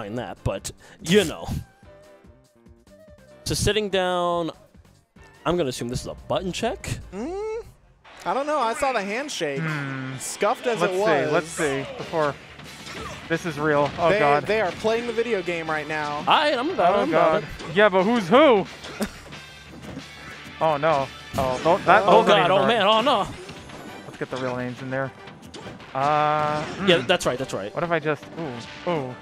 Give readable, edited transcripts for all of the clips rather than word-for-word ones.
behind that, but you know. So sitting down, I'm going to assume this is a button check? I don't know. I saw the handshake. Scuffed as it was. Let's see. Let's see. Before... This is real. Oh, God. They are playing the video game right now. I'm about it. Oh, God. Yeah, but who's who? Oh, no. Oh, that, oh God. Oh, man. Oh, no. Let's get the real names in there. Yeah, that's right. That's right. What if I just... Ooh. Ooh.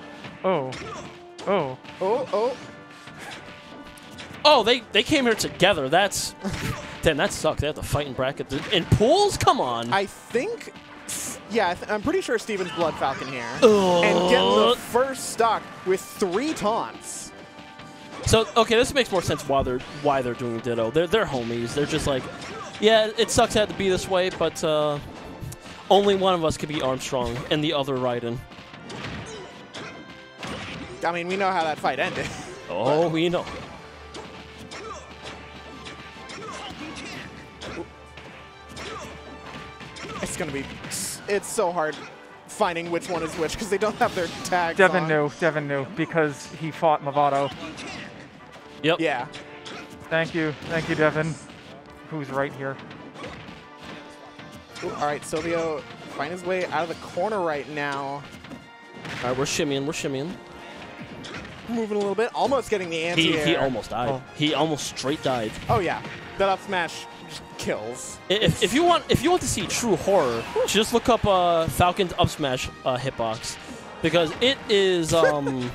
Ooh. Ooh. Oh, oh. Oh, they came here together. That's... Damn, that sucked. They had to fight in brackets. In pools? Come on. I think... Yeah, I'm pretty sure Steven's Blood Falcon here. And getting the first stock with 3 taunts. So, okay, this makes more sense why they're doing Ditto. They're homies. They're just like, yeah, it sucks it had to be this way, but only one of us could be Armstrong and the other Raiden. I mean, we know how that fight ended. Oh, we know. It's going to be... It's so hard finding which one is which because they don't have their tags on. Devin knew because he fought Mavado. Yep. Yeah. Thank you, Devin. Who's right here? Ooh, all right, Silvio, find his way out of the corner right now. All right, we're shimmying. Moving a little bit, almost getting the anti air. He almost died. Oh. He almost straight died. Oh yeah, that up smash. Kills. If you want to see true horror, just look up Falcon's up smash hitbox, because it is there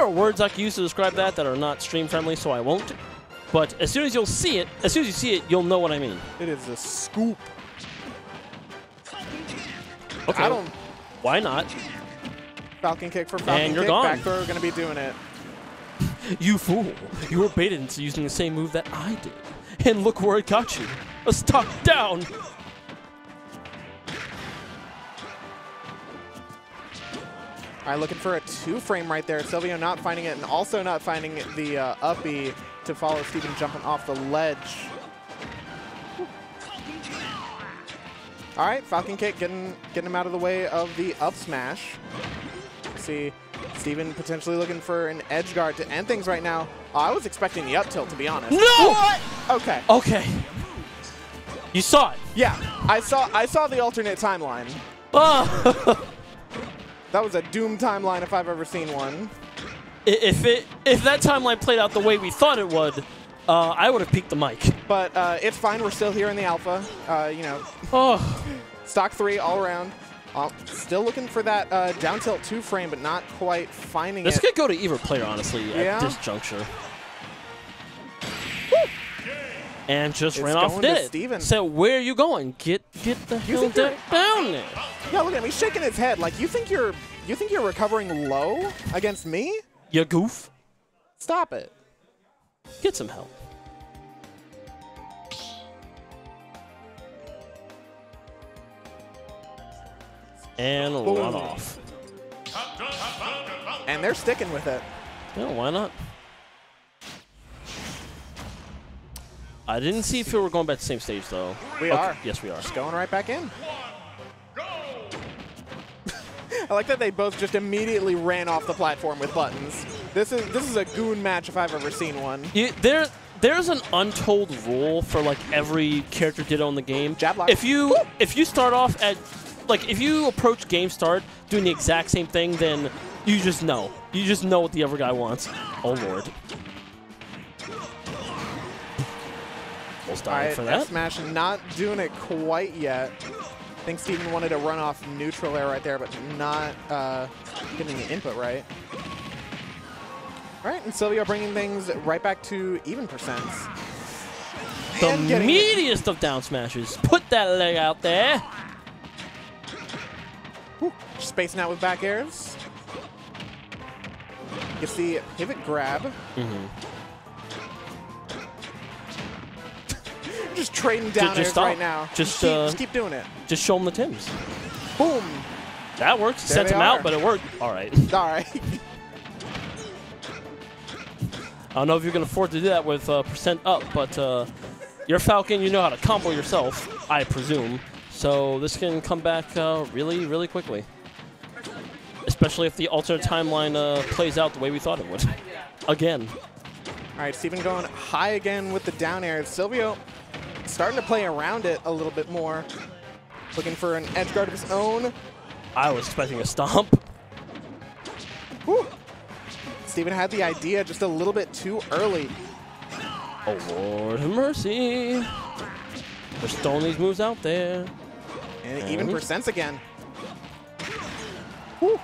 are words I can use to describe that are not stream friendly, so I won't. But as soon as you see it, you'll know what I mean. It is a scoop. Okay. I don't. Why not? Falcon kick for Falcon and you're kick. Gone. Back throw, gonna be doing it. You fool! You were baited into using the same move that I did. And look where it got you. A stock down. All right, looking for a 2-frame right there. Silvio not finding it, and also not finding the up B to follow Steven jumping off the ledge. All right, Falcon kick getting him out of the way of the up smash. See, Steven potentially looking for an edge guard to end things right now. Oh, I was expecting the up tilt, to be honest. No! What? Okay. Okay. You saw it. Yeah, I saw the alternate timeline. Oh. That was a doomed timeline if I've ever seen one. If that timeline played out the way we thought it would, I would have peeked the mic. But it's fine. We're still here in the alpha. You know. Oh. Stock 3 all around. Still looking for that down tilt 2-frame, but not quite finding it. This could go to either player, honestly, at this juncture. Woo! And just ran off dead. So where are you going? Get the hell down there. Yeah, look at him. He's shaking his head like you think you're recovering low against me? You goof. Stop it. Get some help. And run off. And they're sticking with it. Yeah, why not? I didn't see if we were going back to the same stage, though. We are. Yes, we are. Just going right back in. I like that they both just immediately ran off the platform with buttons. This is a goon match if I've ever seen one. There's an untold rule for like every character Ditto in the game. Jab lock. If you start off at like, if you approach game start doing the exact same thing, then you just know. You just know what the other guy wants. Oh, Lord. Almost dying for that. Smash not doing it quite yet. I think Steven wanted to run off neutral air right there, but not getting the input right. All right, and Silvio bringing things right back to even percents. The meatiest of down smashes. Put that leg out there. Spacing out with back airs. Gets the pivot grab. Just trading down airs right now. Just keep doing it. Just show him the Tims. Boom. That works. Sent him out, but it worked. All right. All right. I don't know if you can afford to do that with percent up, but you're Falcon. You know how to combo yourself, I presume. So this can come back really, really quickly. especially if the alternate timeline plays out the way we thought it would. Again. All right, Steven going high again with the down air. Silvio starting to play around it a little bit more. Looking for an edge guard of his own. I was expecting a stomp. Whew. Steven had the idea just a little bit too early. Oh, Lord have mercy. They're throwing these moves out there. And even percents again. Whew.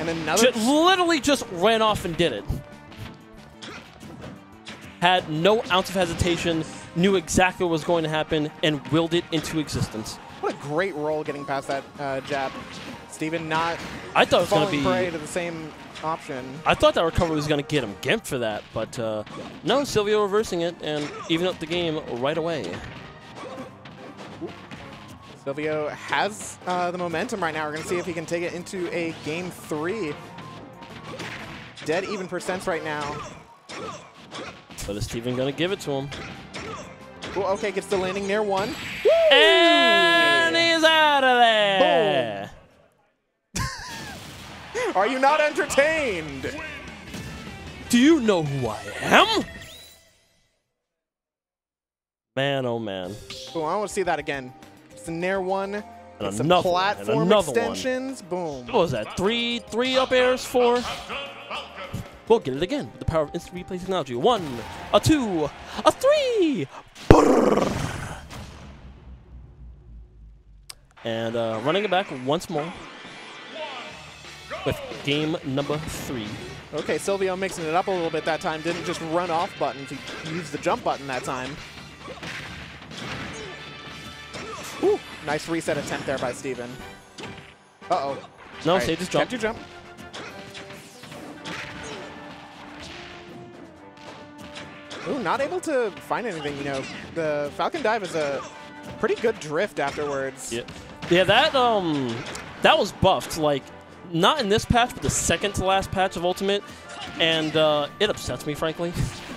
And another. Literally just ran off and did it. Had no ounce of hesitation, knew exactly what was going to happen, and willed it into existence. What a great roll getting past that jab. Steven not I thought it was falling gonna be, prey to the same option. I thought that recovery was going to get him gimped for that, but no, Silvio reversing it and evening up the game right away. Silvio has the momentum right now. We're going to see if he can take it into a game three. Dead even percents right now. But is Steven going to give it to him? Ooh, okay, gets the landing near one. Woo! And he's out of there. Boom. Are you not entertained? Do you know who I am? Man, oh man. Boom, I want to see that again. It's a Nair one. And some platform extensions. One. Boom. What was that? Three up airs, four. We'll get it again with the power of instant replay technology. One, a two, a three. And running it back once more. With game number three. Okay, Silvio mixing it up a little bit that time. Didn't just run off buttons. He used the jump button that time. Ooh, nice reset attempt there by Steven. Uh-oh. No, right. Saved his jump. Kept your jump. Ooh, not able to find anything, you know. The Falcon Dive is a pretty good drift afterwards. Yeah, that was buffed, like, not in this patch, but the second to last patch of Ultimate, and it upsets me, frankly.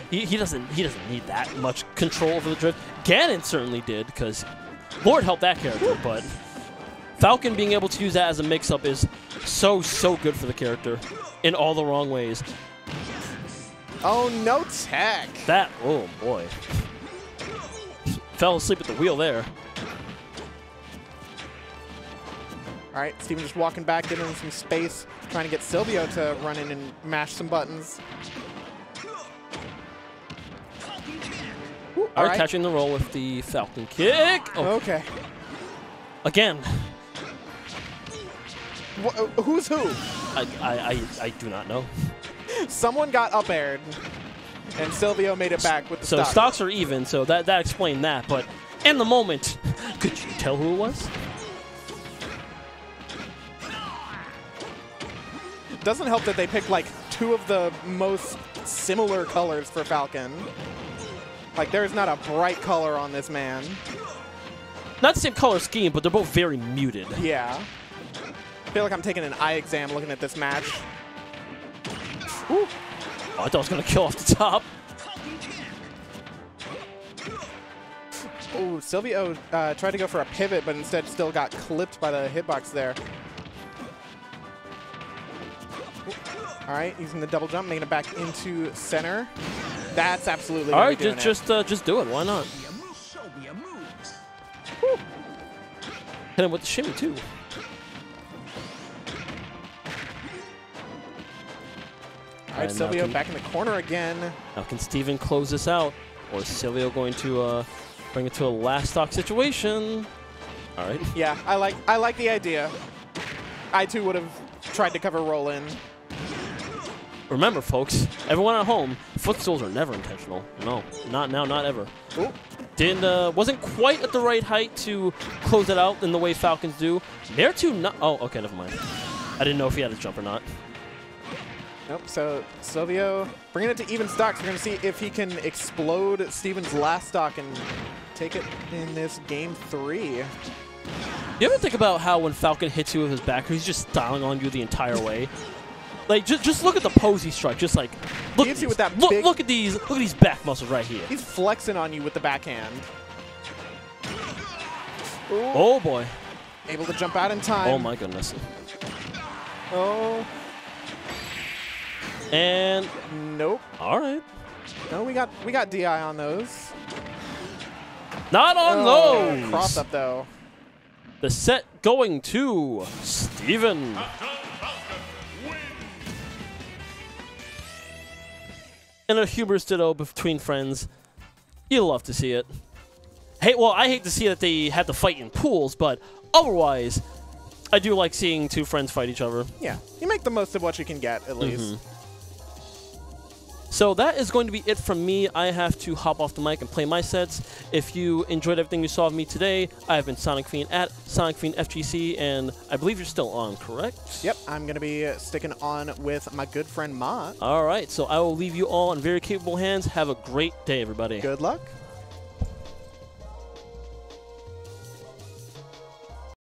he doesn't need that much control over the drift. Ganon certainly did, because Lord helped that character, but Falcon being able to use that as a mix-up is so good for the character in all the wrong ways. Oh, no tech. That, oh boy. Fell asleep at the wheel there. All right, Steven just walking back, giving him some space, trying to get Silvio to run in and mash some buttons. Ooh, all right, catching the roll with the Falcon kick. Oh. Okay. Again. Who's who? I do not know. Someone got up aired, and Silvio made it back with the stocks. So stocks are even, so that explained that. But in the moment, could you tell who it was? Doesn't help that they picked like two of the most similar colors for Falcon. Like, there's not a bright color on this man. Not the same color scheme, but they're both very muted. Yeah. I feel like I'm taking an eye exam looking at this match. Woo. Oh, I thought I was going to kill off the top. Oh, Silvio tried to go for a pivot, but instead still got clipped by the hitbox there. All right, using the double jump, making it back into center. That's absolutely all right. Just do it. Why not? Woo. Hit him with the shimmy too. All right, Silvio back in the corner again. Now can Steven close this out, or is Silvio going to bring it to a last stock situation? All right. Yeah, I like the idea. I too would have tried to cover roll in. Remember, folks, everyone at home, footstools are never intentional. No, not now, not ever. Ooh. Wasn't quite at the right height to close it out in the way Falcons do. They're too not. Oh, okay, never mind. I didn't know if he had a jump or not. Nope, so Silvio bringing it to even stocks. We're going to see if he can explode Steven's last stock and take it in this game three. You ever think about how when Falcon hits you with his back, he's just styling on you the entire way? Like, just look at the pose he struck. Just like, look at, with that look at these back muscles right here. He's flexing on you with the backhand. Ooh. Oh boy. Able to jump out in time. Oh my goodness. Oh. And nope. All right. No, we got DI on those. Not on those. Cross up though. The set going to Steven. And a hubris ditto between friends. You love to see it. Hey, well, I hate to see that they had to fight in pools, but otherwise, I do like seeing two friends fight each other. Yeah, you make the most of what you can get, at least. So that is going to be it from me. I have to hop off the mic and play my sets. If you enjoyed everything you saw of me today, I have been SonicFiend at SonicFiendFGC, and I believe you're still on, correct? Yep, I'm going to be sticking on with my good friend, Matt. All right, so I will leave you all in very capable hands. Have a great day, everybody. Good luck.